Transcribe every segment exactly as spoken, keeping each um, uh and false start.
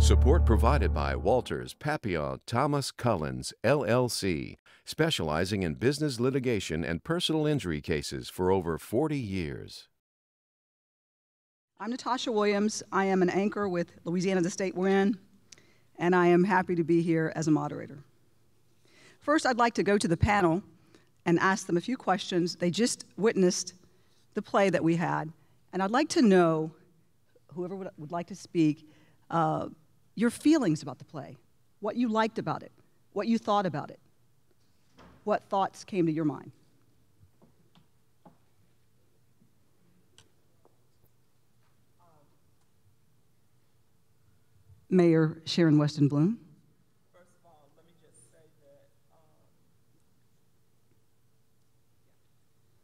Support provided by Walters Papillon Thomas Cullens, L L C, specializing in business litigation and personal injury cases for over forty years. I'm Natasha Williams. I am an anchor with Louisiana, the state we're in, and I am happy to be here as a moderator. First, I'd like to go to the panel and ask them a few questions. They just witnessed the play that we had, and I'd like to know, whoever would, would like to speak, uh, your feelings about the play, what you liked about it, what you thought about it, what thoughts came to your mind. Mayor Sharon Weston Broome. First of all, let me just say that, um,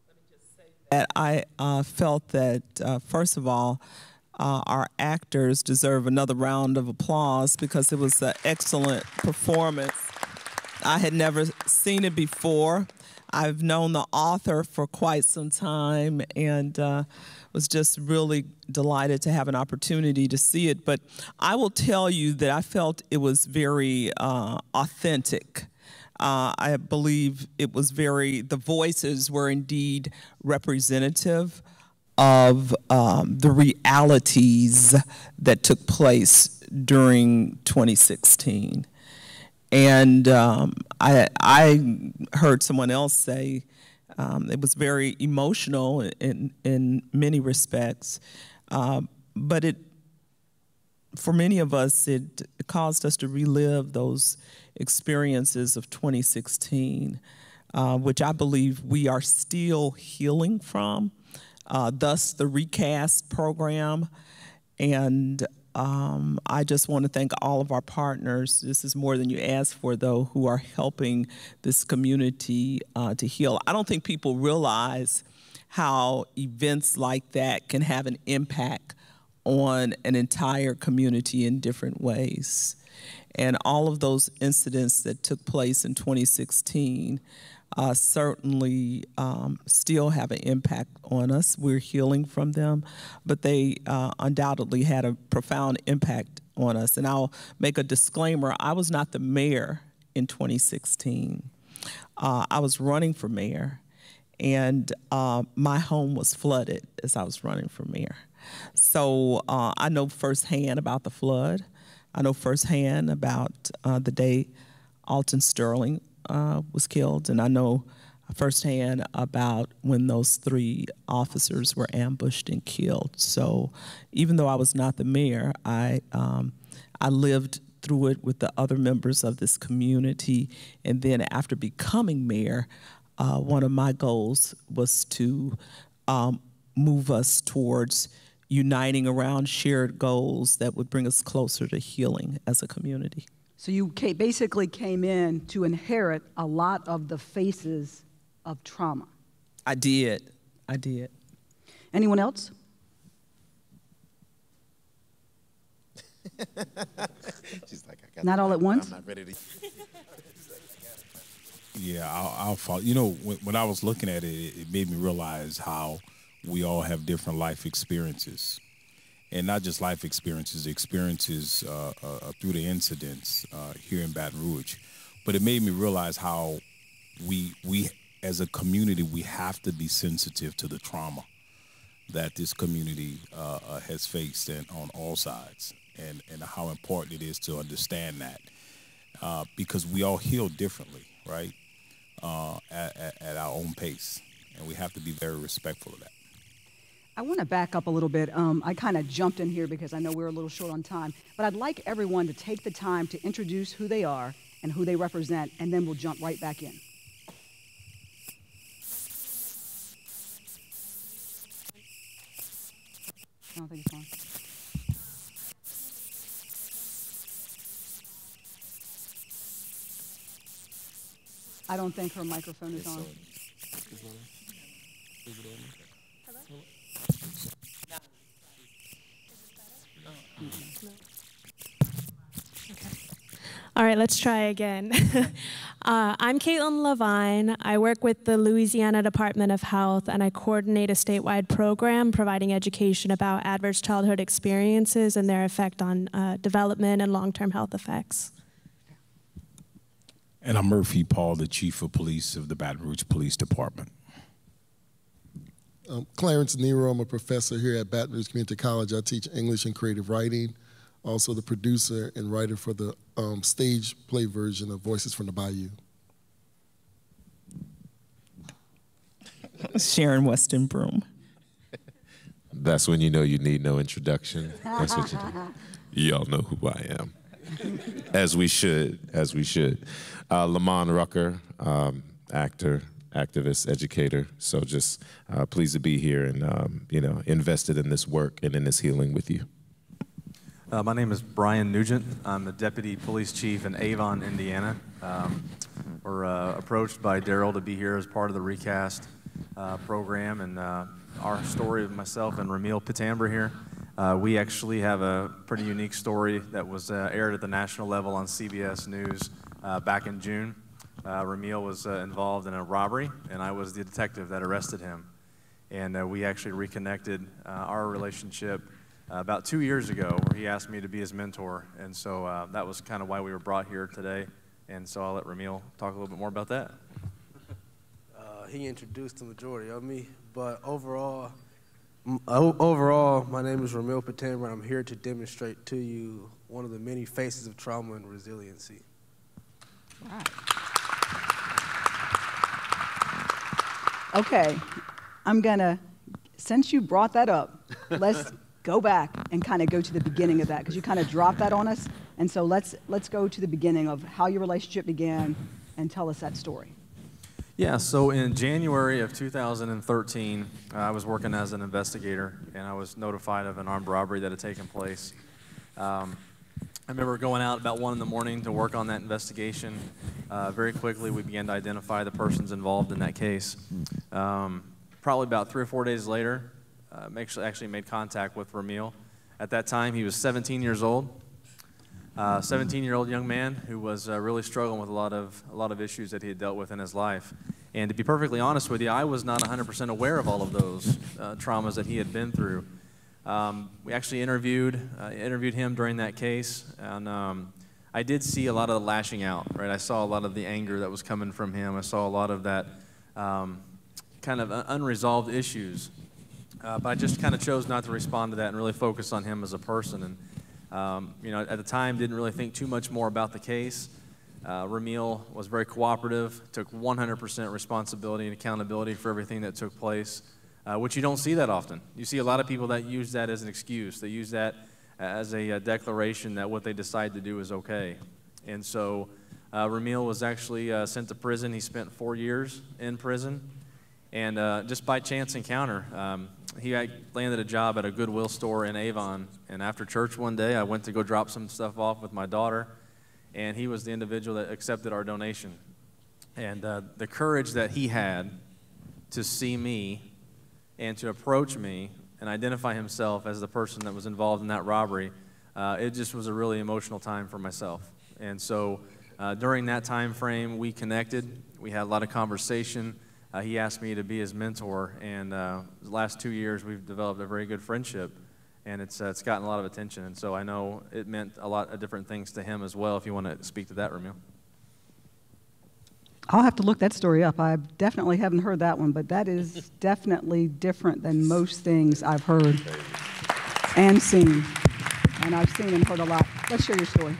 let me just say that I uh, felt that, uh, first of all, Uh, our actors deserve another round of applause because it was an excellent performance. I had never seen it before. I've known the author for quite some time and uh, was just really delighted to have an opportunity to see it. But I will tell you that I felt it was very uh, authentic. Uh, I believe it was very, the voices were indeed representative of um, the realities that took place during twenty sixteen. And um, I, I heard someone else say um, it was very emotional in, in many respects, uh, but it, for many of us, it caused us to relive those experiences of twenty sixteen, uh, which I believe we are still healing from. Uh, thus the ReCAST program, and um, I just want to thank all of our partners. This is more than you asked for, though, who are helping this community uh, to heal. I don't think people realize how events like that can have an impact on an entire community in different ways. And all of those incidents that took place in twenty sixteen Uh, certainly um, still have an impact on us. We're healing from them, but they uh, undoubtedly had a profound impact on us. And I'll make a disclaimer, I was not the mayor in twenty sixteen. Uh, I was running for mayor, and uh, my home was flooded as I was running for mayor. So uh, I know firsthand about the flood. I know firsthand about uh, the day Alton Sterling Uh, was killed, and I know firsthand about when those three officers were ambushed and killed. So even though I was not the mayor, I, um, I lived through it with the other members of this community. And then after becoming mayor, uh, one of my goals was to um, move us towards uniting around shared goals that would bring us closer to healing as a community. So you basically came in to inherit a lot of the faces of trauma. I did. I did. Anyone else? She's like, I got not all at once? I'm not ready to. Yeah, I'll, I'll follow. You know, when, when I was looking at it, it made me realize how we all have different life experiences. And not just life experiences, experiences uh, uh, through the incidents uh, here in Baton Rouge. But it made me realize how we, we as a community, we have to be sensitive to the trauma that this community uh, uh, has faced and on all sides, and, and how important it is to understand that. Uh, because we all heal differently, right, uh, at, at, at our own pace. And we have to be very respectful of that. I want to back up a little bit. Um, I kind of jumped in here because I know we're a little short on time, but I'd like everyone to take the time to introduce who they are and who they represent, and then we'll jump right back in. I don't think it's on. I don't think her microphone is on. All right, let's try again. uh, I'm Caitlin Levine. I work with the Louisiana Department of Health, and I coordinate a statewide program providing education about adverse childhood experiences and their effect on uh, development and long-term health effects. And I'm Murphy Paul, the Chief of Police of the Baton Rouge Police Department. Um, Clarence Nero, I'm a professor here at Baton Rouge Community College. I teach English and creative writing, also the producer and writer for the um, stage play version of Voices from the Bayou. Sharon Weston Broome. That's when you know you need no introduction. That's what you do. Y'all know who I am. As we should, as we should. Uh, Lamman Rucker, um, actor, activist, educator, so just uh, pleased to be here and um, you know, invested in this work and in this healing with you. Uh, my name is Brian Nugent. I'm the Deputy Police Chief in Avon, Indiana. Um, we're uh, approached by Daryl to be here as part of the ReCAST uh, program, and uh, our story of myself and Ramil Patamber here. Uh, we actually have a pretty unique story that was uh, aired at the national level on C B S News uh, back in June. Uh, Ramil was uh, involved in a robbery, and I was the detective that arrested him. And uh, we actually reconnected uh, our relationship uh, about two years ago, where he asked me to be his mentor. And so uh, that was kind of why we were brought here today. And so I'll let Ramil talk a little bit more about that. Uh, he introduced the majority of me, but overall, overall, my name is Ramil Patamra, and I'm here to demonstrate to you one of the many faces of trauma and resiliency. All right. Okay, I'm gonna, since you brought that up, let's go back and kind of go to the beginning of that, because you kind of dropped that on us. And so let's, let's go to the beginning of how your relationship began and tell us that story. Yeah, so in January of two thousand thirteen, uh, I was working as an investigator, and I was notified of an armed robbery that had taken place. Um, I remember going out about one in the morning to work on that investigation. Uh, very quickly, we began to identify the persons involved in that case. Um, probably about three or four days later, uh, actually made contact with Ramil. At that time, he was seventeen years old, uh, seventeen-year-old young man who was uh, really struggling with a lot of a lot of issues that he had dealt with in his life. And to be perfectly honest with you, I was not one hundred percent aware of all of those uh, traumas that he had been through. Um, we actually interviewed uh, interviewed him during that case, and um, I did see a lot of the lashing out, right? I saw a lot of the anger that was coming from him. I saw a lot of that um, kind of unresolved issues, uh, but I just kind of chose not to respond to that and really focus on him as a person. And um, you know, at the time, didn't really think too much more about the case. Uh, Ramil was very cooperative, took one hundred percent responsibility and accountability for everything that took place. Uh, which you don't see that often. You see a lot of people that use that as an excuse. They use that as a, a declaration that what they decide to do is okay. And so uh, Ramil was actually uh, sent to prison. He spent four years in prison. And uh, just by chance encounter, um, he landed a job at a Goodwill store in Avon. And after church one day, I went to go drop some stuff off with my daughter. And he was the individual that accepted our donation. And uh, the courage that he had to see me and to approach me and identify himself as the person that was involved in that robbery, uh, it just was a really emotional time for myself. And so uh, during that time frame, we connected. We had a lot of conversation. Uh, he asked me to be his mentor, and uh, the last two years we've developed a very good friendship, and it's, uh, it's gotten a lot of attention. And so I know it meant a lot of different things to him as well, if you want to speak to that, Ramil. I'll have to look that story up. I definitely haven't heard that one, but that is definitely different than most things I've heard and seen. And I've seen and heard a lot. Let's share your story.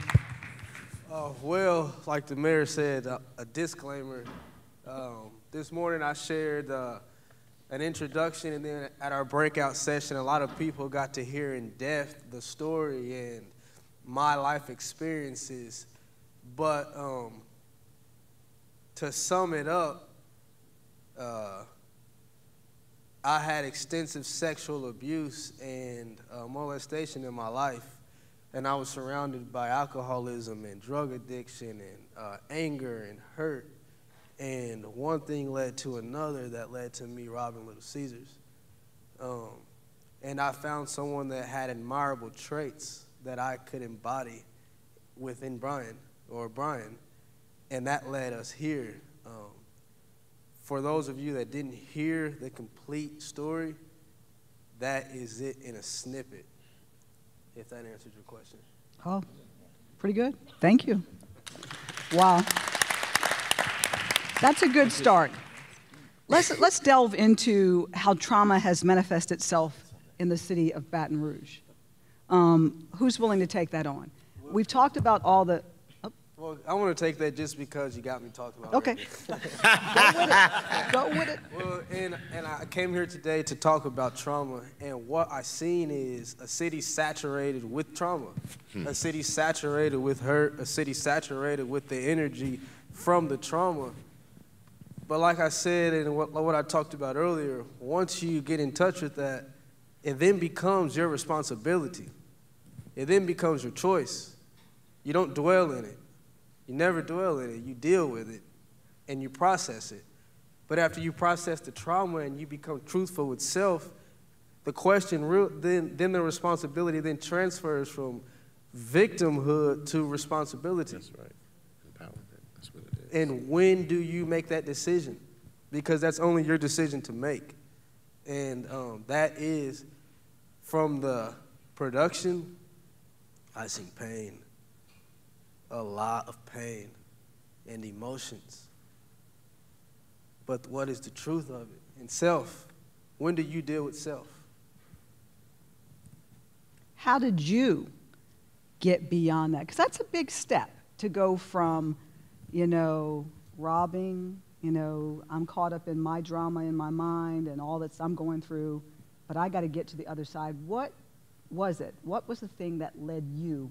Uh, well, like the mayor said, uh, a disclaimer. Um, this morning I shared uh, an introduction, and then at our breakout session, a lot of people got to hear in depth the story and my life experiences. But um, to sum it up, uh, I had extensive sexual abuse and uh, molestation in my life, and I was surrounded by alcoholism and drug addiction and uh, anger and hurt, and one thing led to another that led to me robbing Little Caesars. Um, and I found someone that had admirable traits that I could embody within Brian, or Brian, and that led us here. Um, for those of you that didn't hear the complete story, that is it in a snippet, if that answered your question. Oh, pretty good. Thank you. Wow. That's a good start. Let's, let's delve into how trauma has manifested itself in the city of Baton Rouge. Um, who's willing to take that on? We've talked about all the... Oh. Well, I want to take that just because you got me talking about okay. it. Okay. Go with it. Go with it. Well, and, and I came here today to talk about trauma, and what I seen is a city saturated with trauma, hmm. a city saturated with hurt, a city saturated with the energy from the trauma. But like I said, and what, what I talked about earlier, once you get in touch with that, it then becomes your responsibility. It then becomes your choice. You don't dwell in it. You never dwell in it. You deal with it, and you process it. But after you process the trauma and you become truthful with self, the question, real, then, then the responsibility then transfers from victimhood to responsibility. That's right. And when do you make that decision? Because that's only your decision to make. And um, that is from the production, I see pain, a lot of pain and emotions. But what is the truth of it? And self, when do you deal with self? How did you get beyond that? Because that's a big step to go from you know, robbing, you know, I'm caught up in my drama in my mind and all that I'm going through, but I got to get to the other side. What was it? What was the thing that led you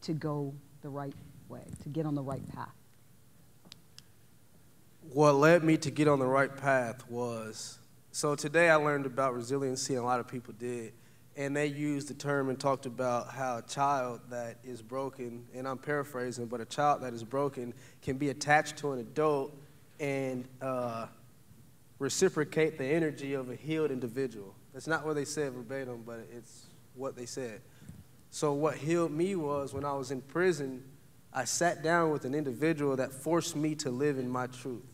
to go the right way, to get on the right path? What led me to get on the right path was, so today I learned about resiliency, and a lot of people did, and they used the term and talked about how a child that is broken, and I'm paraphrasing, but a child that is broken can be attached to an adult and uh, reciprocate the energy of a healed individual. That's not what they said verbatim, but it's what they said. So what healed me was when I was in prison, I sat down with an individual that forced me to live in my truth.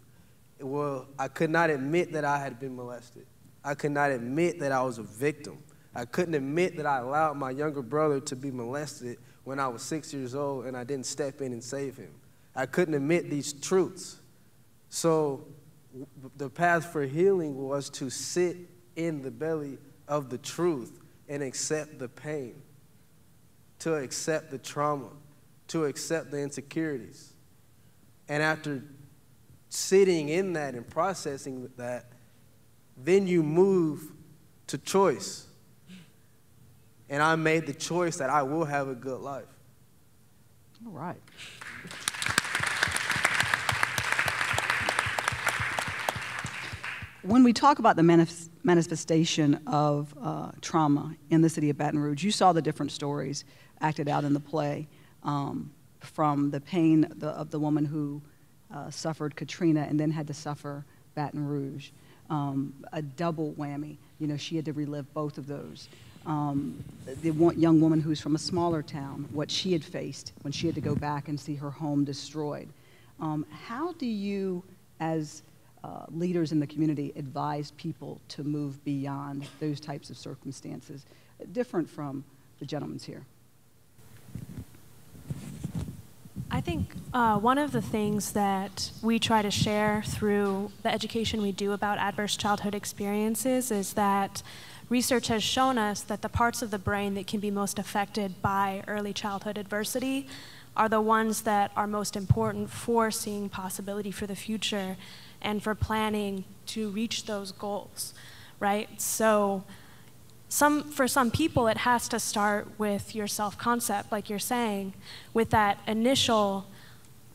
Well, I could not admit that I had been molested. I could not admit that I was a victim. I couldn't admit that I allowed my younger brother to be molested when I was six years old and I didn't step in and save him. I couldn't admit these truths. So the path for healing was to sit in the belly of the truth and accept the pain, to accept the trauma, to accept the insecurities. And after sitting in that and processing that, then you move to choice. And I made the choice that I will have a good life. All right. When we talk about the manif manifestation of uh, trauma in the city of Baton Rouge, you saw the different stories acted out in the play, um, from the pain of the, of the woman who uh, suffered Katrina and then had to suffer Baton Rouge, um, a double whammy. You know, she had to relive both of those. Um, the one young woman who's from a smaller town, what she had faced when she had to go back and see her home destroyed. Um, how do you, as uh, leaders in the community, advise people to move beyond those types of circumstances, different from the gentleman's here? I think uh, one of the things that we try to share through the education we do about adverse childhood experiences is that research has shown us that the parts of the brain that can be most affected by early childhood adversity are the ones that are most important for seeing possibility for the future and for planning to reach those goals, right? So some, for some people, it has to start with your self-concept, like you're saying, with that initial,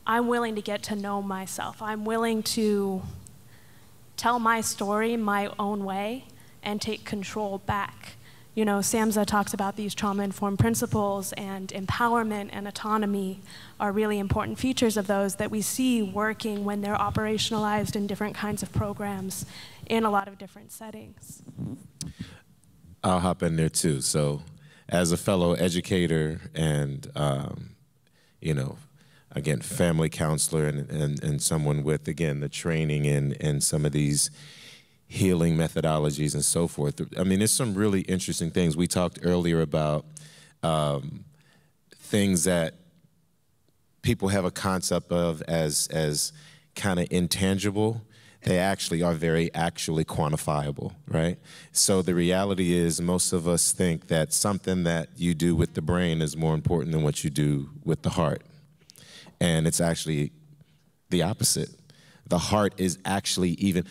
I'm willing to get to know myself. I'm willing to tell my story my own way and take control back. You know, SAMHSA talks about these trauma-informed principles, and empowerment and autonomy are really important features of those that we see working when they're operationalized in different kinds of programs in a lot of different settings. I'll hop in there too. So as a fellow educator and, um, you know, again, family counselor and, and, and someone with, again, the training and, and some of these healing methodologies and so forth. I mean, there's some really interesting things. We talked earlier about um, things that people have a concept of as, as kind of intangible. They actually are very actually quantifiable, right? So the reality is most of us think that something that you do with the brain is more important than what you do with the heart. And it's actually the opposite. The heart is actually even,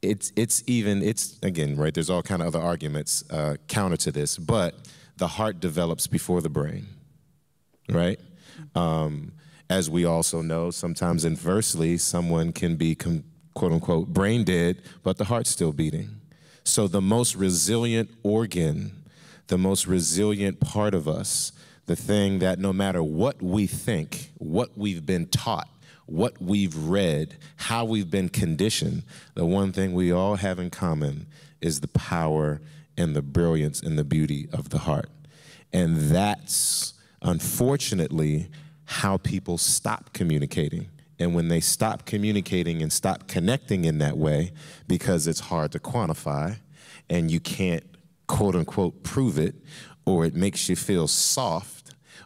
it's, it's even, it's, again, right, there's all kind of other arguments uh, counter to this, but the heart develops before the brain, right? Um, as we also know, sometimes inversely, someone can be com quote unquote brain dead, but the heart's still beating. So the most resilient organ, the most resilient part of us, the thing that no matter what we think, what we've been taught, what we've read, how we've been conditioned, the one thing we all have in common is the power and the brilliance and the beauty of the heart. And that's, unfortunately, how people stop communicating. And when they stop communicating and stop connecting in that way, because it's hard to quantify and you can't quote unquote prove it, or it makes you feel soft,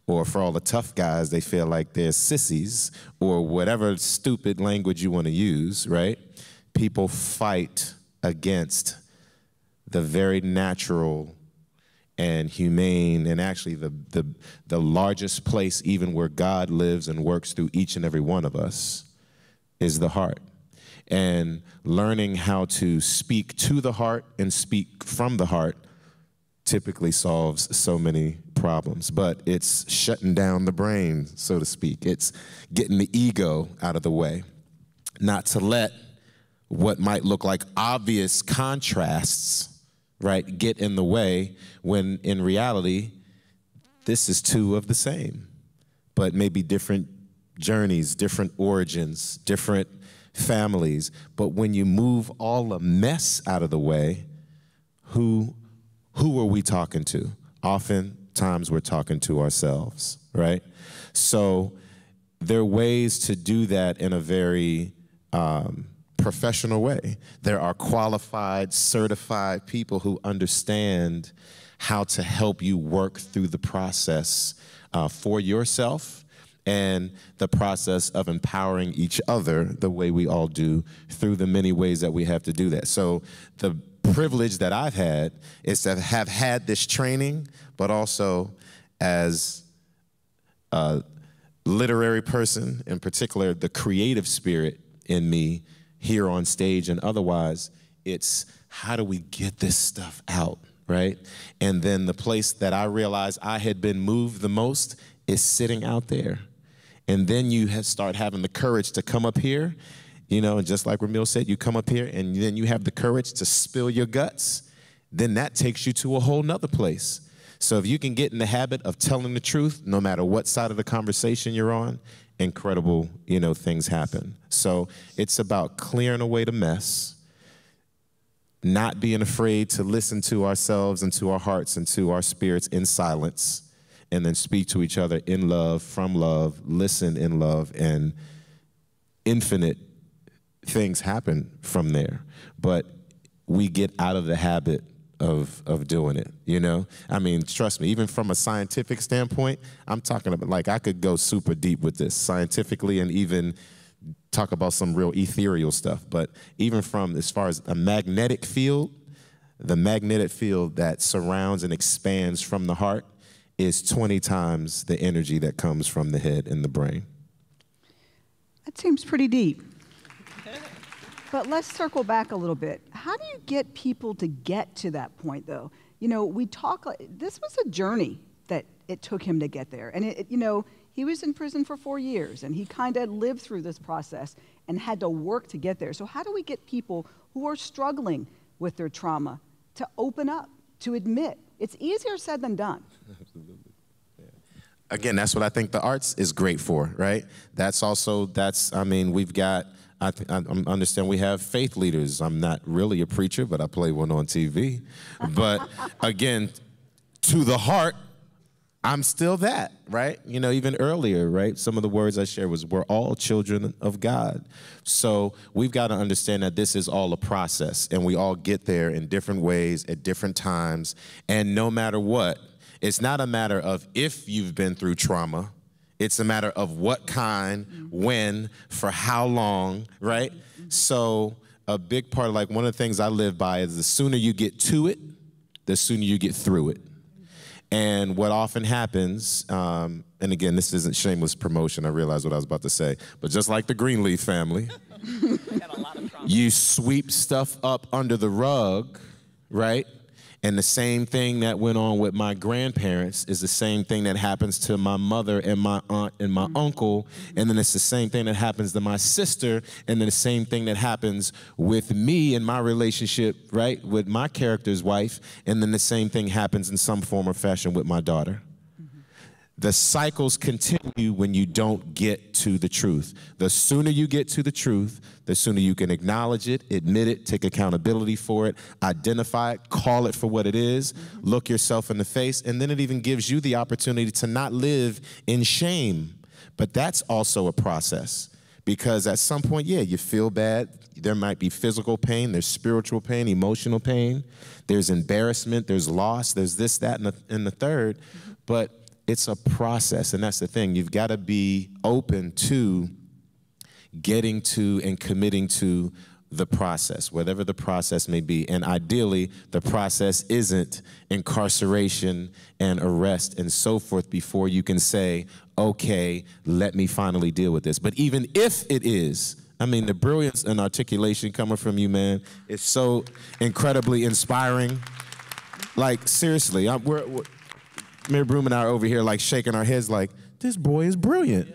or for all the tough guys, they feel like they're sissies, or whatever stupid language you want to use, right? People fight against the very natural and humane, and actually the, the, the largest place even where God lives and works through each and every one of us is the heart. And learning how to speak to the heart and speak from the heart typically solves so many problems, but it's shutting down the brain, so to speak. It's getting the ego out of the way, not to let what might look like obvious contrasts, right, get in the way, when in reality, this is two of the same, but maybe different journeys, different origins, different families. But when you move all the mess out of the way, who, who are we talking to? Oftentimes we're talking to ourselves, right? So there are ways to do that in a very um, professional way. There are qualified, certified people who understand how to help you work through the process uh, for yourself and the process of empowering each other the way we all do through the many ways that we have to do that. So the privilege that I've had is to have had this training, but also as a literary person, in particular, the creative spirit in me here on stage and otherwise, it's how do we get this stuff out, right? And then the place that I realized I had been moved the most is sitting out there. And then you have start having the courage to come up here, you know, and just like Ramil said, you come up here and then you have the courage to spill your guts, then that takes you to a whole nother place. So if you can get in the habit of telling the truth, no matter what side of the conversation you're on, incredible, you know, things happen. So it's about clearing away the mess, not being afraid to listen to ourselves and to our hearts and to our spirits in silence, and then speak to each other in love, from love, listen in love, and infinite things happen from there. But we get out of the habit of, of doing it, you know? I mean, trust me, even from a scientific standpoint, I'm talking about, like, I could go super deep with this scientifically and even talk about some real ethereal stuff, but even from as far as a magnetic field, the magnetic field that surrounds and expands from the heart is twenty times the energy that comes from the head and the brain. That seems pretty deep. But let's circle back a little bit. How do you get people to get to that point, though? You know, we talk, this was a journey that it took him to get there. And, it, it, you know, he was in prison for four years, and he kind of lived through this process and had to work to get there. So how do we get people who are struggling with their trauma to open up, to admit? It's easier said than done. Absolutely. Yeah. Again, that's what I think the arts is great for, right? That's also, that's, I mean, we've got, I, th I understand we have faith leaders. I'm not really a preacher, but I play one on T V. But again, to the heart, I'm still that, right? You know, even earlier, right? Some of the words I shared was, we're all children of God. So we've got to understand that this is all a process, and we all get there in different ways at different times. And no matter what, it's not a matter of if you've been through trauma, it's a matter of what kind, mm-hmm. when, for how long, right? Mm-hmm. So a big part, like one of the things I live by is the sooner you get to it, the sooner you get through it. And what often happens, um, and again, this isn't shameless promotion, I realize what I was about to say, but just like the Greenleaf family, you sweep stuff up under the rug, right? And the same thing that went on with my grandparents is the same thing that happens to my mother and my aunt and my mm-hmm. uncle, and then it's the same thing that happens to my sister, and then the same thing that happens with me and my relationship, right, with my character's wife, and then the same thing happens in some form or fashion with my daughter. Mm-hmm. The cycles continue when you don't get to the truth. The sooner you get to the truth, the sooner you can acknowledge it, admit it, take accountability for it, identify it, call it for what it is, mm-hmm. look yourself in the face, and then it even gives you the opportunity to not live in shame. But that's also a process, because at some point, yeah, you feel bad. There might be physical pain, there's spiritual pain, emotional pain, there's embarrassment, there's loss, there's this, that, and the, and the third. Mm-hmm. But it's a process, and that's the thing. You've got to be open to getting to and committing to the process, whatever the process may be. And ideally, the process isn't incarceration and arrest and so forth before you can say, okay, let me finally deal with this. But even if it is, I mean, the brilliance and articulation coming from you, man, is so incredibly inspiring. Like, seriously, I'm, we're, we're, Mayor Broome and I are over here like shaking our heads like, this boy is brilliant. Yeah.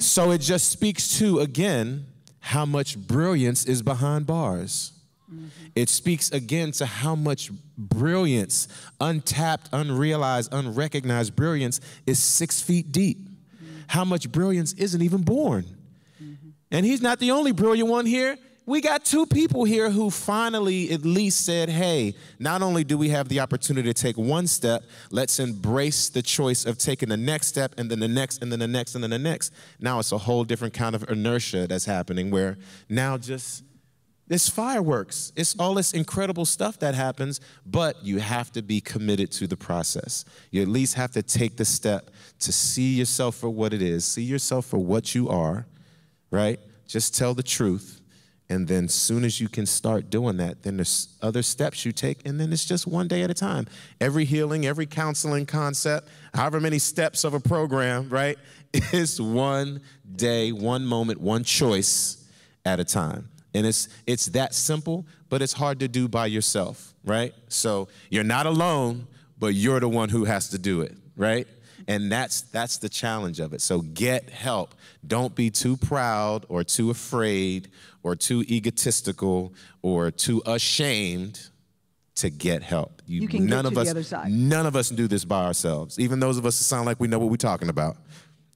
So it just speaks to, again, how much brilliance is behind bars. Mm-hmm. It speaks again to how much brilliance, untapped, unrealized, unrecognized brilliance is six feet deep. Mm-hmm. How much brilliance isn't even born. Mm-hmm. And he's not the only brilliant one here. We got two people here who finally at least said, hey, not only do we have the opportunity to take one step, let's embrace the choice of taking the next step and then the next and then the next and then the next. Now it's a whole different kind of inertia that's happening where now just, it's fireworks. It's all this incredible stuff that happens, but you have to be committed to the process. You at least have to take the step to see yourself for what it is, see yourself for what you are, right? Just tell the truth. And then as soon as you can start doing that, then there's other steps you take, and then it's just one day at a time. Every healing, every counseling concept, however many steps of a program, right, is one day, one moment, one choice at a time. And it's, it's that simple, but it's hard to do by yourself, right? So you're not alone, but you're the one who has to do it, right? And that's, that's the challenge of it. So get help. Don't be too proud or too afraid or too egotistical or too ashamed to get help. You, you can none get to of us, the other side. None of us do this by ourselves. Even those of us who sound like we know what we're talking about.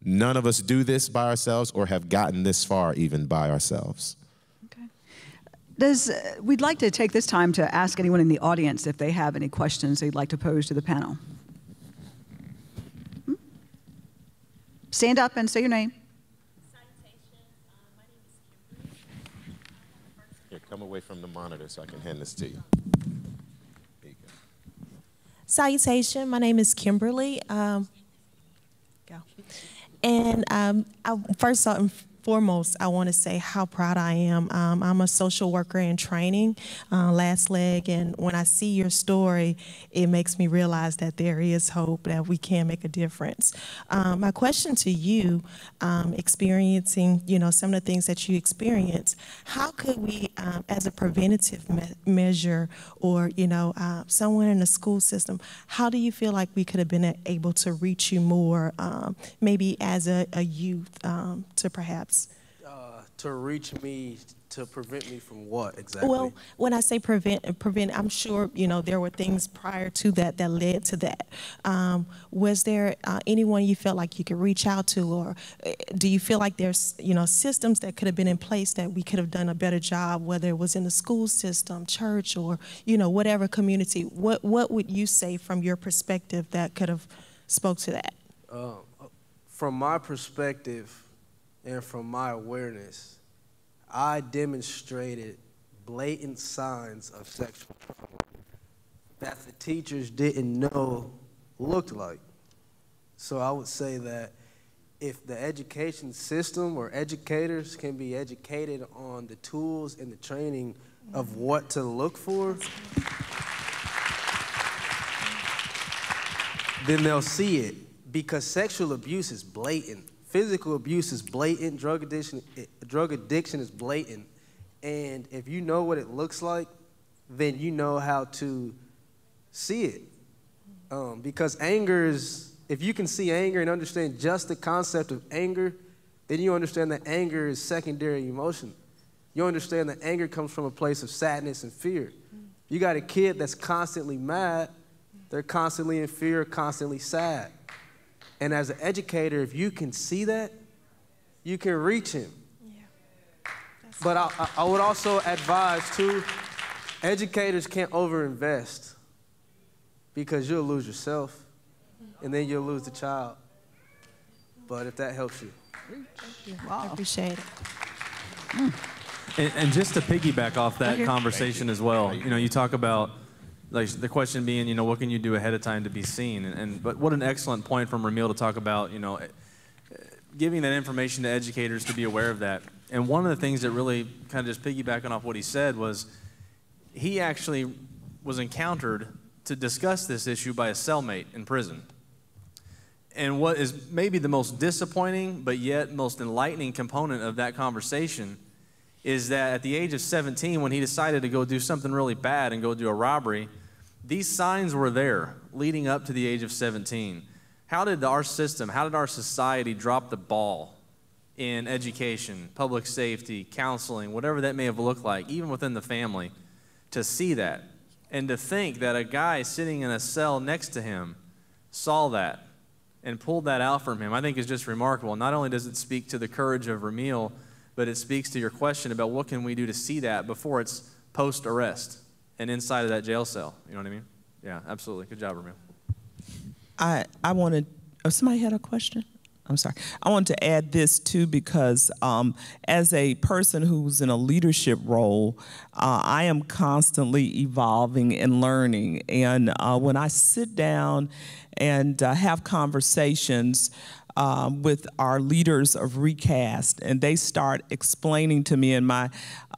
None of us do this by ourselves or have gotten this far even by ourselves. Okay. Does, uh, we'd like to take this time to ask anyone in the audience if they have any questions they'd like to pose to the panel. Stand up and say your name. Salutations. Uh, my name is Kimberly. Here, come away from the monitor so I can hand this to you. There you go. Salutation. My name is Kimberly. Um, go. And um, I, first and foremost, I want to say how proud I am. Um, I'm a social worker in training, uh, last leg, and when I see your story, it makes me realize that there is hope, that we can make a difference. Um, my question to you, um, experiencing, you know, some of the things that you experience, how could we, um, as a preventative me measure or, you know, uh, someone in the school system, how do you feel like we could have been able to reach you more, um, maybe as a, a youth, um, to perhaps Uh, to reach me, to prevent me from what exactly? Well, when I say prevent, prevent, I'm sure, you know, there were things prior to that that led to that. Um, was there uh, anyone you felt like you could reach out to, or do you feel like there's, you know, systems that could have been in place that we could have done a better job, whether it was in the school system, church, or, you know, whatever community? What, what would you say from your perspective that could have spoke to that? Uh, from my perspective and from my awareness, I demonstrated blatant signs of sexual trauma that the teachers didn't know looked like. So I would say that if the education system or educators can be educated on the tools and the training of what to look for, then they'll see it. Because sexual abuse is blatant. Physical abuse is blatant. Drug addiction, drug addiction is blatant. And if you know what it looks like, then you know how to see it. Um, because anger is, if you can see anger and understand just the concept of anger, then you understand that anger is secondary emotion. You understand that anger comes from a place of sadness and fear. You got a kid that's constantly mad, they're constantly in fear, constantly sad. And as an educator, if you can see that, you can reach him. Yeah. But I, I would also advise, too, educators can't overinvest because you'll lose yourself and then you'll lose the child. But if that helps you. Thank you. Wow. I appreciate it. Mm. And, and just to piggyback off that conversation as well, you know, you talk about like the question being, you know, what can you do ahead of time to be seen? And, and but what an excellent point from Ramil to talk about, you know, giving that information to educators to be aware of that. And one of the things that really kind of just piggybacking off what he said was he actually was encountered to discuss this issue by a cellmate in prison. And what is maybe the most disappointing but yet most enlightening component of that conversation is that at the age of seventeen, when he decided to go do something really bad and go do a robbery, these signs were there leading up to the age of seventeen. How did our system, how did our society drop the ball in education, public safety, counseling, whatever that may have looked like, even within the family, to see that? And to think that a guy sitting in a cell next to him saw that and pulled that out from him, I think is just remarkable. Not only does it speak to the courage of Ramil, but it speaks to your question about what can we do to see that before it's post-arrest and inside of that jail cell. You know what I mean? Yeah, absolutely. Good job, Ramil. I, I wanted, oh, somebody had a question? I'm sorry. I wanted to add this, too, because um, as a person who's in a leadership role, uh, I am constantly evolving and learning. And uh, when I sit down and uh, have conversations, Um, with our leaders of ReCAST, and they start explaining to me, and my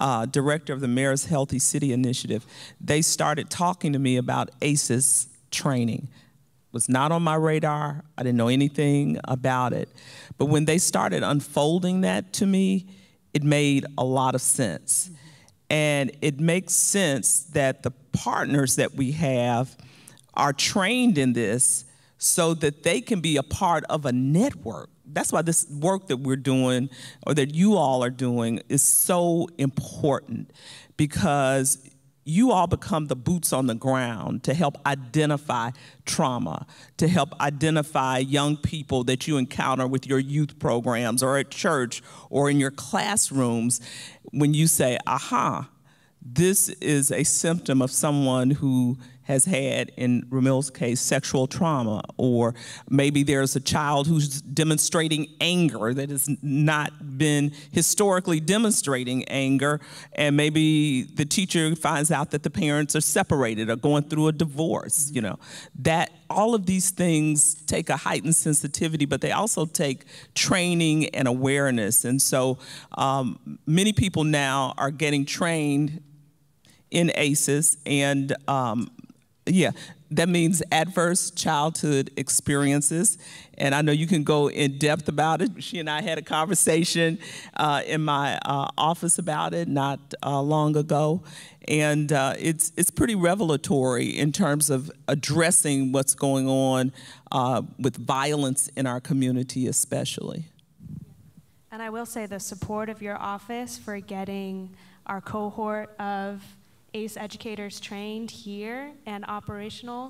uh, director of the Mayor's Healthy City Initiative, they started talking to me about A C Es training. It was not on my radar. I didn't know anything about it. But when they started unfolding that to me, it made a lot of sense. Mm-hmm. And it makes sense that the partners that we have are trained in this so that they can be a part of a network. That's why this work that we're doing, or that you all are doing, is so important, because you all become the boots on the ground to help identify trauma, to help identify young people that you encounter with your youth programs or at church or in your classrooms when you say, aha, this is a symptom of someone who has had, in Ramil's case, sexual trauma, or maybe there's a child who's demonstrating anger that has not been historically demonstrating anger, and maybe the teacher finds out that the parents are separated or going through a divorce, you know. That, all of these things take a heightened sensitivity, but they also take training and awareness. And so um, many people now are getting trained in A C Es, and um, yeah, that means adverse childhood experiences. And I know you can go in depth about it. She and I had a conversation uh, in my uh, office about it not uh, long ago. And uh, it's, it's pretty revelatory in terms of addressing what's going on uh, with violence in our community especially. And I will say the support of your office for getting our cohort of A C E educators trained here and operational.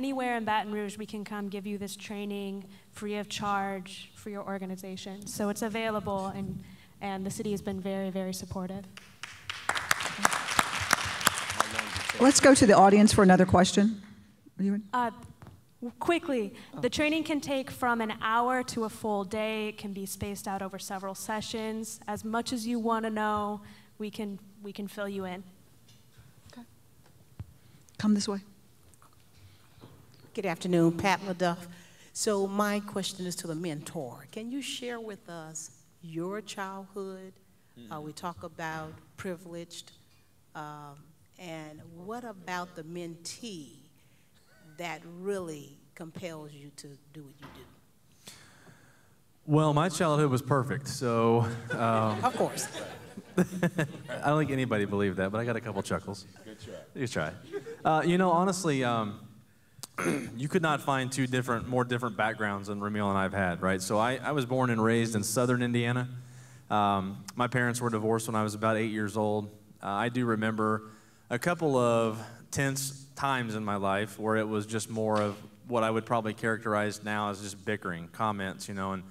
Anywhere in Baton Rouge, we can come give you this training free of charge for your organization. So it's available, and, and the city has been very, very supportive. Let's go to the audience for another question. Uh, Quickly, the training can take from an hour to a full day. It can be spaced out over several sessions. As much as you want to know, we can, we can fill you in. Okay. Come this way. Good afternoon, Pat LaDuff. So my question is to the mentor. Can you share with us your childhood? Mm-hmm. uh, we talk about privileged, um, and what about the mentee that really compels you to do what you do? Well, my childhood was perfect, so. Um, of course. I don't think anybody believed that, but I got a couple chuckles. Good try. Good try. Uh, you know, honestly, um, you could not find two different, more different backgrounds than Ramil and I have had, right? So I, I was born and raised in southern Indiana. Um, my parents were divorced when I was about eight years old. Uh, I do remember a couple of tense times in my life where it was just more of what I would probably characterize now as just bickering, comments, you know, and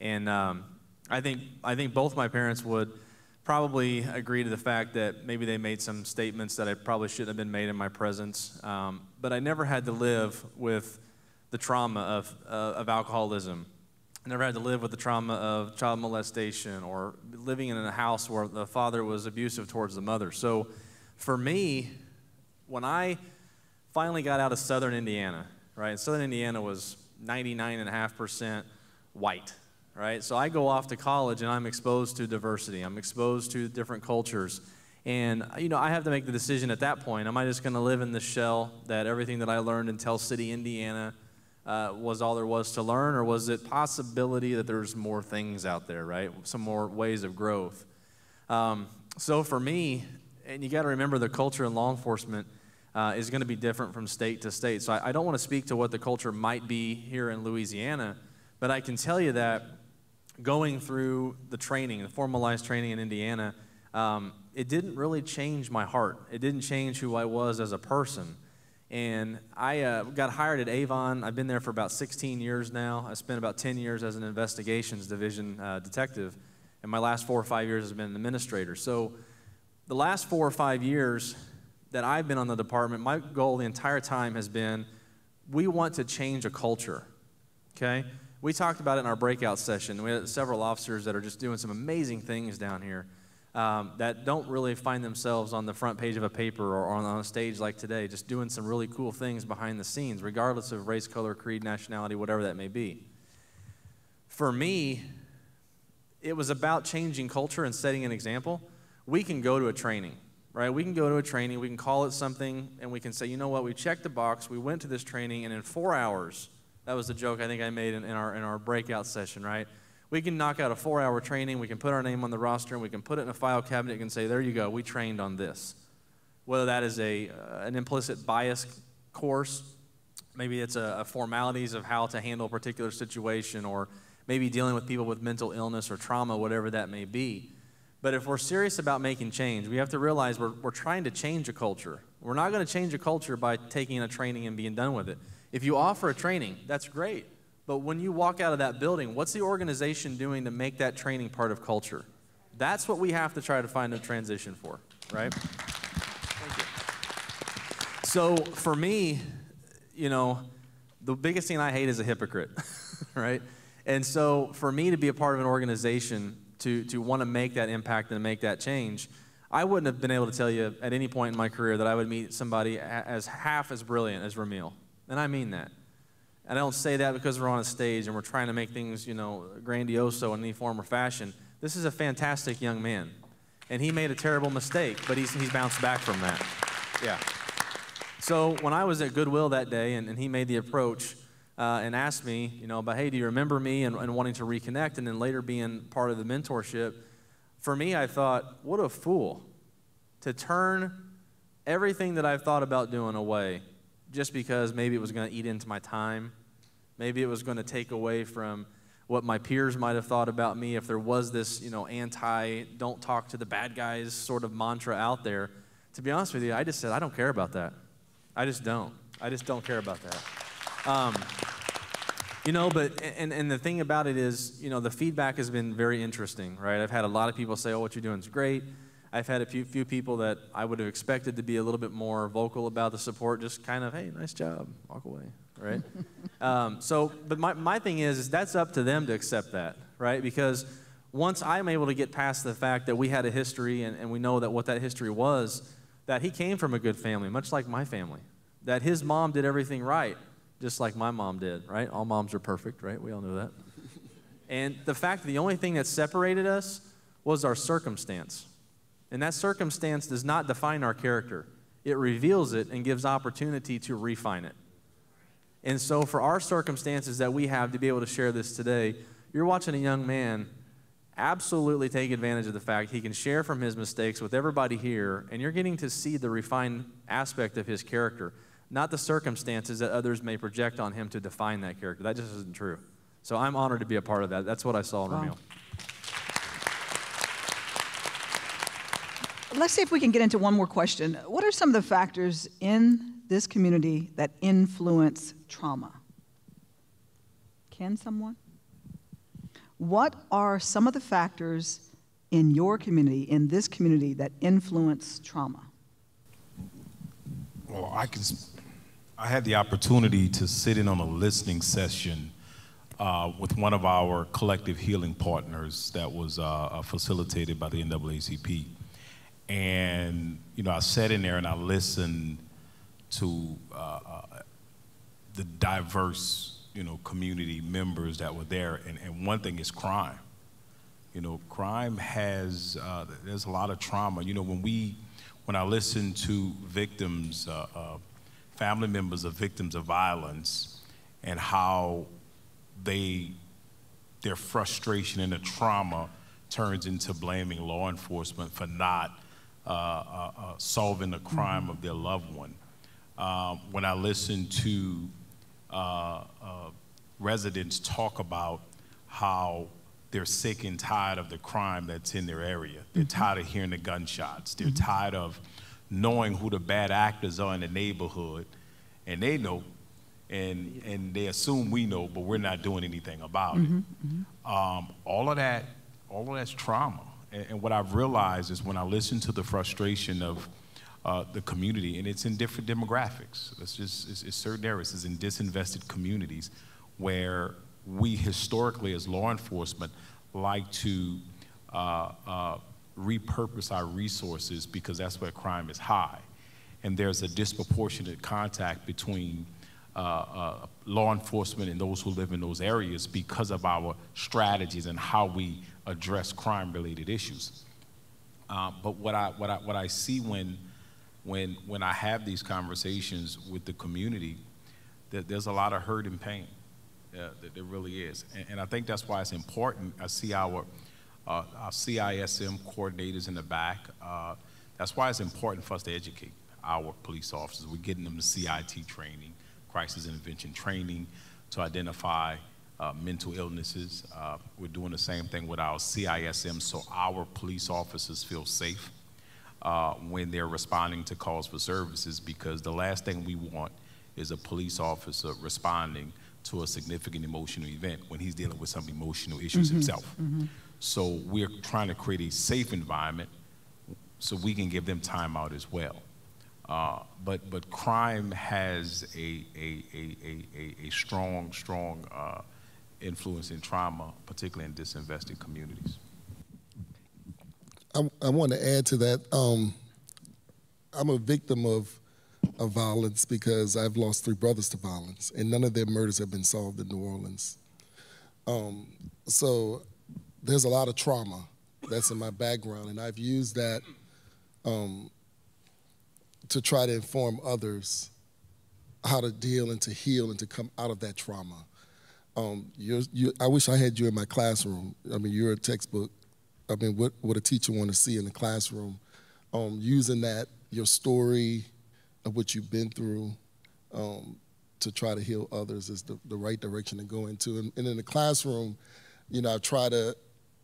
and um, I think I think both my parents would probably agree to the fact that maybe they made some statements that I probably shouldn't have been made in my presence, um, but I never had to live with the trauma of uh, of alcoholism. I never had to live with the trauma of child molestation or living in a house where the father was abusive towards the mother. So for me, when I finally got out of southern Indiana, right? Southern Indiana was ninety-nine point five percent white, right? So I go off to college and I'm exposed to diversity. I'm exposed to different cultures. And, you know, I have to make the decision at that point, am I just gonna live in this shell that everything that I learned in Tell City, Indiana uh, was all there was to learn, or was it possibility that there's more things out there, right? Some more ways of growth. Um, so for me, and you gotta remember the culture in law enforcement Uh, is going to be different from state to state. So I, I don't want to speak to what the culture might be here in Louisiana, but I can tell you that going through the training, the formalized training in Indiana, um, it didn't really change my heart. It didn't change who I was as a person. And I uh, got hired at Avon. I've been there for about sixteen years now. I spent about ten years as an investigations division uh, detective, and my last four or five years has been an administrator. So the last four or five years that I've been on the department, my goal the entire time has been, we want to change a culture, okay? We talked about it in our breakout session. We had several officers that are just doing some amazing things down here um, that don't really find themselves on the front page of a paper or on, on a stage like today, just doing some really cool things behind the scenes, regardless of race, color, creed, nationality, whatever that may be. For me, it was about changing culture and setting an example. We can go to a training. Right, we can go to a training, we can call it something, and we can say, you know what, we checked the box, we went to this training, and in four hours, that was the joke I think I made in, in, our, in our breakout session, right? We can knock out a four-hour training, we can put our name on the roster, and we can put it in a file cabinet and say, there you go, we trained on this. Whether that is a, uh, an implicit bias course, maybe it's a, a formalities of how to handle a particular situation, or maybe dealing with people with mental illness or trauma, whatever that may be. But if we're serious about making change, we have to realize we're, we're trying to change a culture. We're not going to change a culture by taking a training and being done with it. If you offer a training, that's great. But when you walk out of that building, what's the organization doing to make that training part of culture? That's what we have to try to find a transition for, right? Thank you. So for me, you know, the biggest thing I hate is a hypocrite, right? And so for me to be a part of an organization to, to want to make that impact and make that change, I wouldn't have been able to tell you at any point in my career that I would meet somebody as half as brilliant as Ramil. And I mean that. And I don't say that because we're on a stage and we're trying to make things, you know, grandiose in any form or fashion. This is a fantastic young man. And he made a terrible mistake, but he's, he's bounced back from that. Yeah. So when I was at Goodwill that day and, and he made the approach, Uh, and asked me, you know, about, hey, do you remember me, and, and wanting to reconnect, and then later being part of the mentorship. For me, I thought, what a fool to turn everything that I've thought about doing away just because maybe it was going to eat into my time. Maybe it was going to take away from what my peers might have thought about me if there was this, you know, anti, don't talk to the bad guys sort of mantra out there. To be honest with you, I just said, I don't care about that. I just don't. I just don't care about that. Um, you know, but, and, and the thing about it is, you know, the feedback has been very interesting, right? I've had a lot of people say, oh, what you're doing is great. I've had a few, few people that I would have expected to be a little bit more vocal about the support, just kind of, hey, nice job, walk away, right? um, so, but my, my thing is, is, that's up to them to accept that, right? Because once I'm able to get past the fact that we had a history and, and we know that what that history was, that he came from a good family, much like my family, that his mom did everything right, just like my mom did, right? All moms are perfect, right? We all know that. And the fact that the only thing that separated us was our circumstance. And that circumstance does not define our character. It reveals it and gives opportunity to refine it. And so for our circumstances that we have to be able to share this today, you're watching a young man absolutely take advantage of the fact he can share from his mistakes with everybody here, and you're getting to see the refined aspect of his character, not the circumstances that others may project on him to define that character. That just isn't true. So I'm honored to be a part of that. That's what I saw in wow. Ramil. Let's see if we can get into one more question. What are some of the factors in this community that influence trauma? Can someone? What are some of the factors in your community, in this community, that influence trauma? Well, I can, I had the opportunity to sit in on a listening session uh, with one of our collective healing partners that was uh, facilitated by the N double A C P. And, you know, I sat in there and I listened to uh, the diverse, you know, community members that were there. And, and one thing is crime. You know, crime has, uh, there's a lot of trauma. You know, when we, when I listened to victims, uh, uh, family members of victims of violence and how they, their frustration and the trauma turns into blaming law enforcement for not Uh, uh, uh, solving the crime of their loved one. Uh, when I listen to uh, uh, residents talk about how they're sick and tired of the crime that's in their area, they're tired of hearing the gunshots, they're tired of knowing who the bad actors are in the neighborhood, and they know, and, and they assume we know, but we're not doing anything about it. Mm-hmm. um, all of that, all of that's trauma. And what I've realized is when I listen to the frustration of uh, the community, and it's in different demographics, it's just it's, it's certain areas, it's in disinvested communities where we historically as law enforcement like to uh, uh, repurpose our resources because that's where crime is high. And there's a disproportionate contact between uh, uh, law enforcement and those who live in those areas because of our strategies and how we address crime-related issues. Uh, but what I what I what I see when when when I have these conversations with the community, that there's a lot of hurt and pain. Uh, that there really is, and, and I think that's why it's important. I see our uh, our C I S M coordinators in the back. Uh, that's why it's important for us to educate our police officers. We're getting them the C I T training, crisis intervention training, to identify Uh, mental illnesses. Uh, we're doing the same thing with our C I S M so our police officers feel safe uh, when they're responding to calls for services, because the last thing we want is a police officer responding to a significant emotional event when he's dealing with some emotional issues mm-hmm. himself. Mm-hmm. So we're trying to create a safe environment so we can give them time out as well. Uh, but, but crime has a, a, a, a, a strong, strong uh, influence in trauma, particularly in disinvested communities. I, I want to add to that. Um, I'm a victim of, of violence because I've lost three brothers to violence, and none of their murders have been solved in New Orleans. Um, so there's a lot of trauma that's in my background, and I've used that um, to try to inform others how to deal and to heal and to come out of that trauma. Um, you're, you, I wish I had you in my classroom. I mean, you're a textbook. I mean, what would a teacher want to see in the classroom? Um, using that, your story of what you've been through um, to try to heal others is the, the right direction to go into. And, and in the classroom, you know, I try to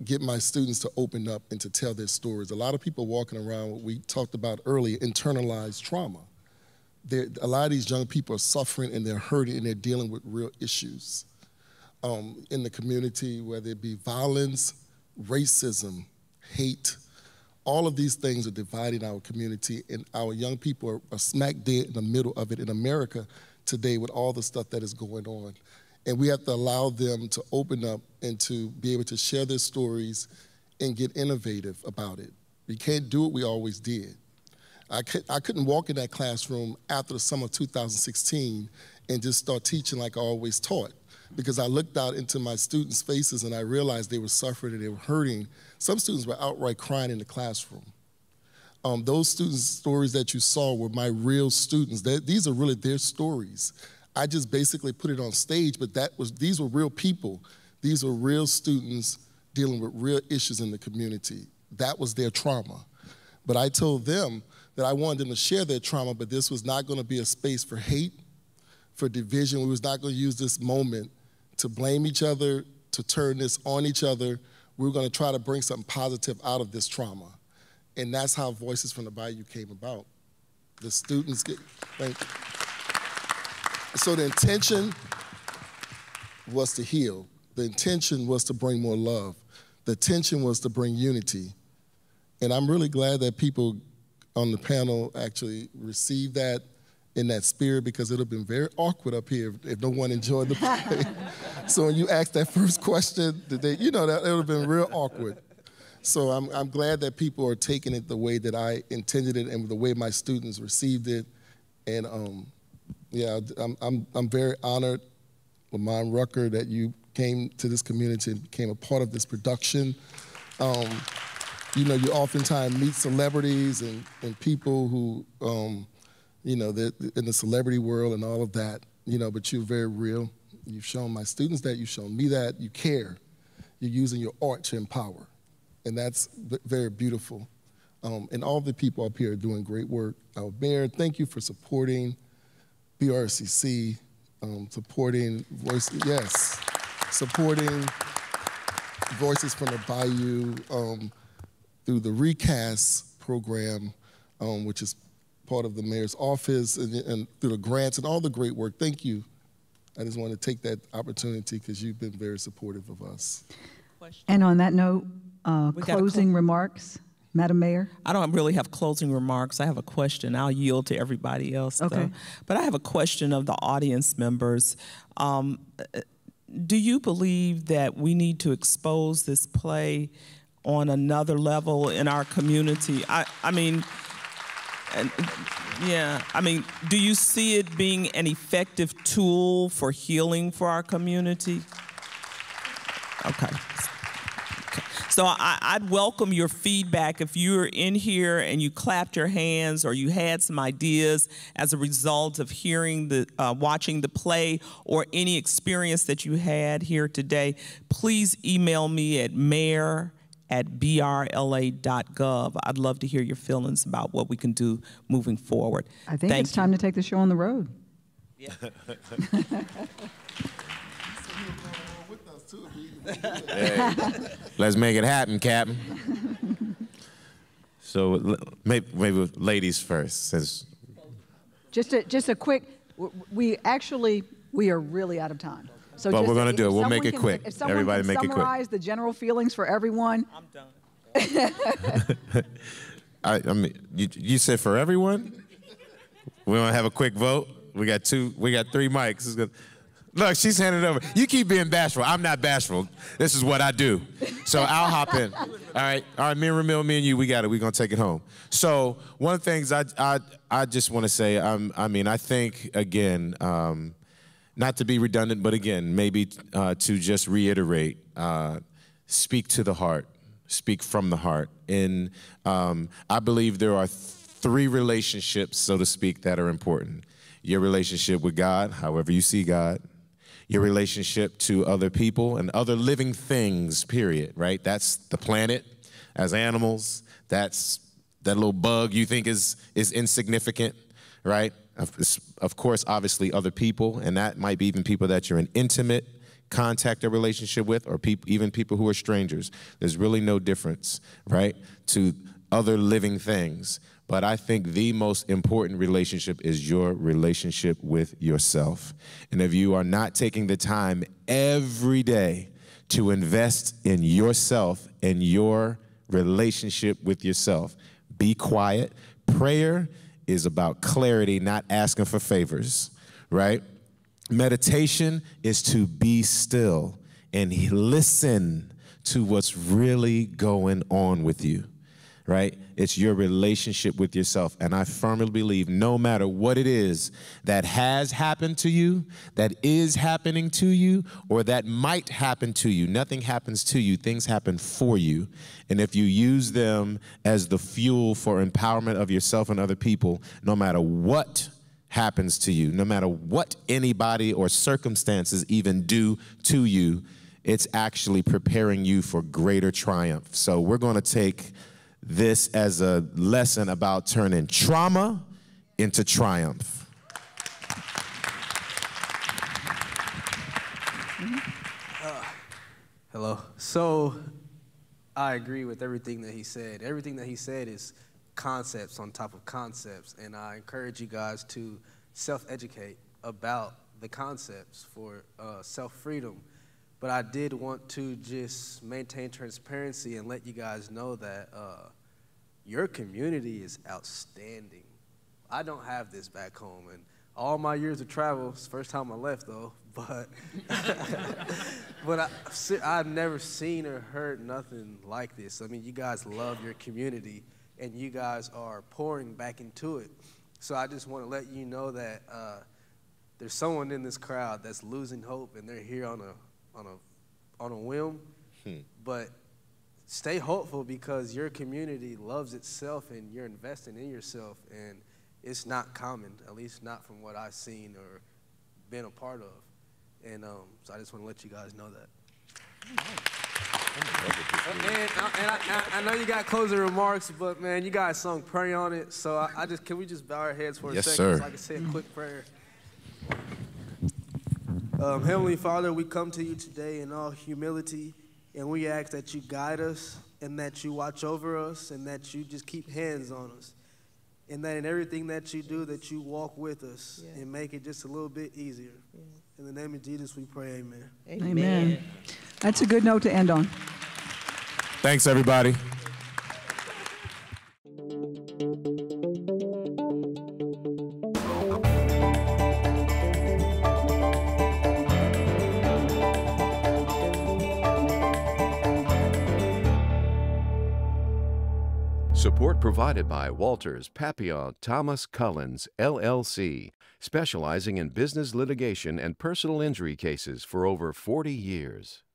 get my students to open up and to tell their stories. A lot of people walking around, what we talked about earlier, internalized trauma. They're, a lot of these young people are suffering and they're hurting and they're dealing with real issues. Um, in the community, whether it be violence, racism, hate, all of these things are dividing our community, and our young people are, are smack dead in the middle of it. In America, today with all the stuff that is going on. And we have to allow them to open up and to be able to share their stories and get innovative about it. We can't do what we always did. I, could, I couldn't walk in that classroom after the summer of two thousand sixteen and just start teaching like I always taught, because I looked out into my students' faces and I realized they were suffering and they were hurting. Some students were outright crying in the classroom. Um, those students' stories that you saw were my real students. They, these are really their stories. I just basically put it on stage, but that was, these were real people. These were real students dealing with real issues in the community. That was their trauma. But I told them that I wanted them to share their trauma, but this was not gonna be a space for hate, for division. We was not gonna use this moment to blame each other, to turn this on each other. We were gonna try to bring something positive out of this trauma. And that's how Voices from the Bayou came about. The students get, thank you. So the intention was to heal. The intention was to bring more love. The intention was to bring unity. And I'm really glad that people on the panel actually received that in that spirit, because it would have been very awkward up here if, if no one enjoyed the play. So when you asked that first question, did they, you know, that it would have been real awkward. So I'm, I'm glad that people are taking it the way that I intended it and the way my students received it. And um, yeah, I'm, I'm, I'm very honored, Lamman Rucker, that you came to this community and became a part of this production. Um, you know, you oftentimes meet celebrities and, and people who, um, you know, they're in the celebrity world and all of that, you know, but you're very real. You've shown my students that, you've shown me that, you care. You're using your art to empower. And that's very beautiful. Um, and all the people up here are doing great work. Our mayor, thank you for supporting B R C C, um, supporting Voices, yes, supporting Voices from the Bayou um, through the ReCAST program, um, which is part of the mayor's office, and, and through the grants and all the great work. Thank you. I just want to take that opportunity because you've been very supportive of us. And on that note, Uh, closing remarks, Madam Mayor? I don't really have closing remarks. I have a question. I'll yield to everybody else. Okay. Though. But I have a question of the audience members. Um, do you believe that we need to expose this play on another level in our community? I, I mean, and, yeah, I mean, do you see it being an effective tool for healing for our community? Okay. So I, I'd welcome your feedback if you're in here and you clapped your hands or you had some ideas as a result of hearing the, uh, watching the play or any experience that you had here today. Please email me at mayor at b r l a dot gov. I'd love to hear your feelings about what we can do moving forward. I think Thank it's you. time to take the show on the road. Yeah. Hey, let's make it happen, Captain. So maybe, maybe ladies first. Since just a, just a quick, we actually, we are really out of time. So but we're going to do it. We'll make it can, quick. If Everybody can make it quick. Summarize the general feelings for everyone. I'm done. I, I mean, you, you said for everyone? We're going to have a quick vote. We got two, we got three mics. It's gonna, Look, she's handed over. You keep being bashful. I'm not bashful. This is what I do. So I'll hop in. All right. All right, me and Ramil, me and you, we got it. We're going to take it home. So one of the things I, I, I just want to say, I'm, I mean, I think, again, um, not to be redundant, but again, maybe uh, to just reiterate, uh, speak to the heart, speak from the heart. And um, I believe there are th three relationships, so to speak, that are important. Your relationship with God, however you see God, your relationship to other people and other living things, period, right? That's the planet as animals. That's that little bug you think is, is insignificant, right? Of, of course, obviously other people, and that might be even people that you're in intimate contact or relationship with, or peop, even people who are strangers. There's really no difference, right, to other living things. But I think the most important relationship is your relationship with yourself. And if you are not taking the time every day to invest in yourself and your relationship with yourself, be quiet. Prayer is about clarity, not asking for favors, right? Meditation is to be still and listen to what's really going on with you, right? It's your relationship with yourself. And I firmly believe no matter what it is that has happened to you, that is happening to you, or that might happen to you, nothing happens to you, things happen for you. And if you use them as the fuel for empowerment of yourself and other people, no matter what happens to you, no matter what anybody or circumstances even do to you, it's actually preparing you for greater triumph. So we're gonna take this as a lesson about turning trauma into triumph. Uh, hello. So I agree with everything that he said. Everything that he said is concepts on top of concepts, and I encourage you guys to self-educate about the concepts for uh, self-freedom. But I did want to just maintain transparency and let you guys know that uh, your community is outstanding. I don't have this back home, and all my years of travel, it's the first time I left though, but, but I, I've never seen or heard nothing like this. I mean, you guys love your community, and you guys are pouring back into it. So I just want to let you know that uh, there's someone in this crowd that's losing hope, and they're here on a, on a, on a whim, hmm. but stay hopeful because your community loves itself and you're investing in yourself, and it's not common, at least not from what I've seen or been a part of. And um, so I just want to let you guys know that. And, and, I, and I, I know you got closing remarks, but man, you guys sung "Pray on It." So I, I just, can we just bow our heads for a yes, second sir. so I can say a quick prayer? Um, Heavenly Father, we come to you today in all humility, and we ask that you guide us, and that you watch over us, and that you just keep hands on us, and that in everything that you do, that you walk with us yeah. and make it just a little bit easier. Yeah. In the name of Jesus, we pray, amen. Amen. Amen. That's a good note to end on. Thanks, everybody. Support provided by Walters Papillon Thomas Cullens, L L C, specializing in business litigation and personal injury cases for over forty years.